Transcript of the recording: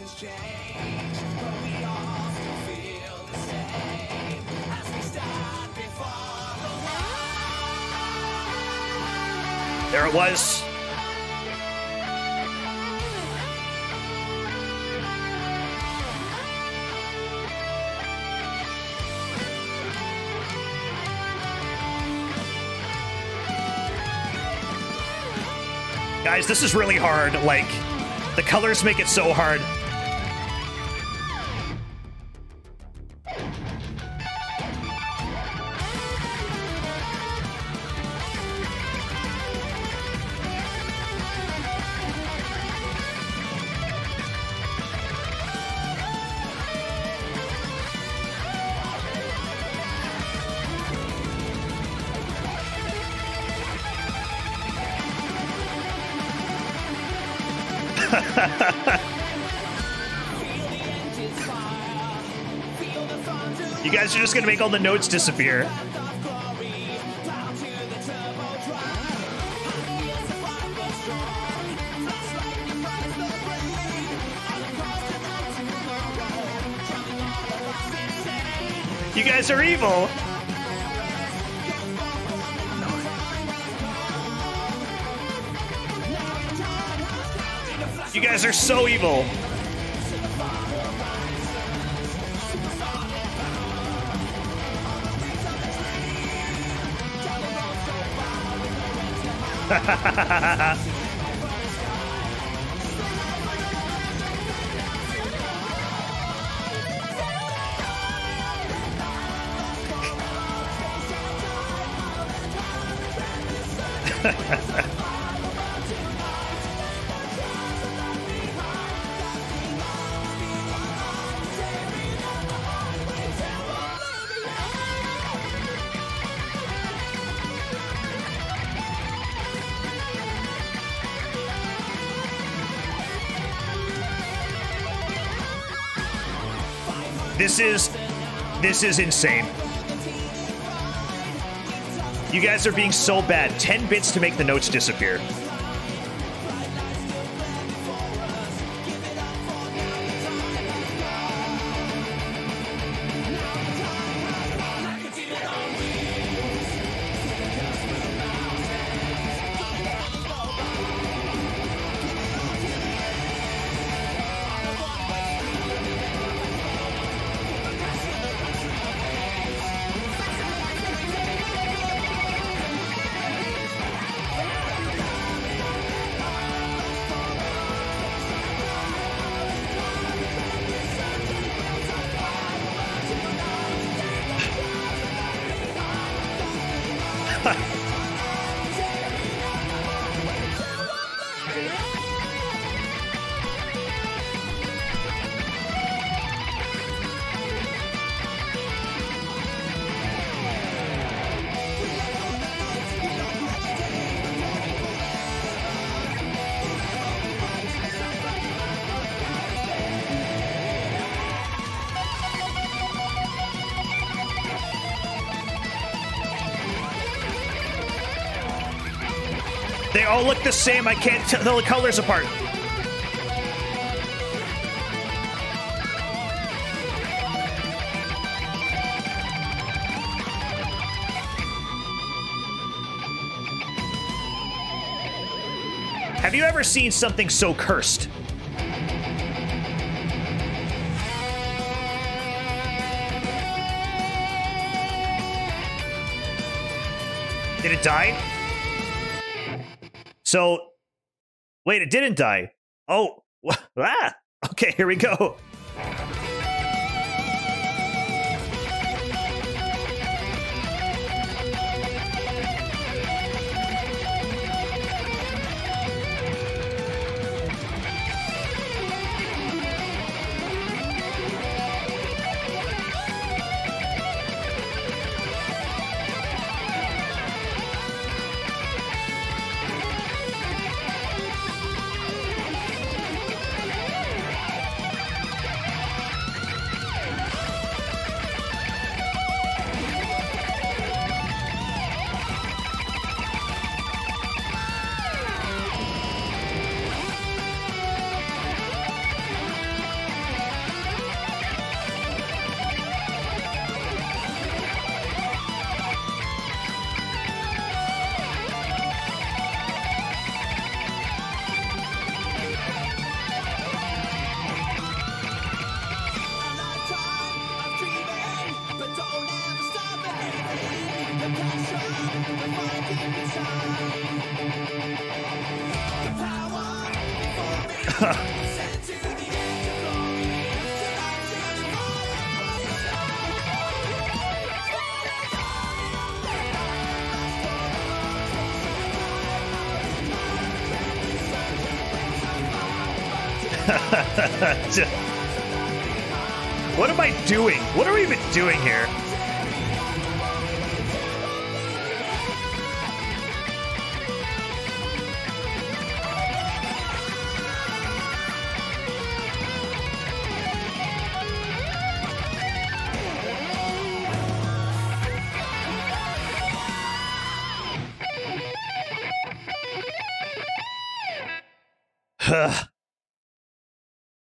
has changed, but we all still feel the same as we stand before the light. There it was. Guys, this is really hard. Like, the colors make it so hard. You guys are just gonna make all the notes disappear. You guys are evil. You guys are so evil. This is insane. You guys are being so bad. 10 bits to make the notes disappear. They all look the same. I can't tell the colors apart. Have you ever seen something so cursed? Did it die? So, wait, it didn't die. Oh, ah, okay, here we go. What am I doing? What are we even doing here?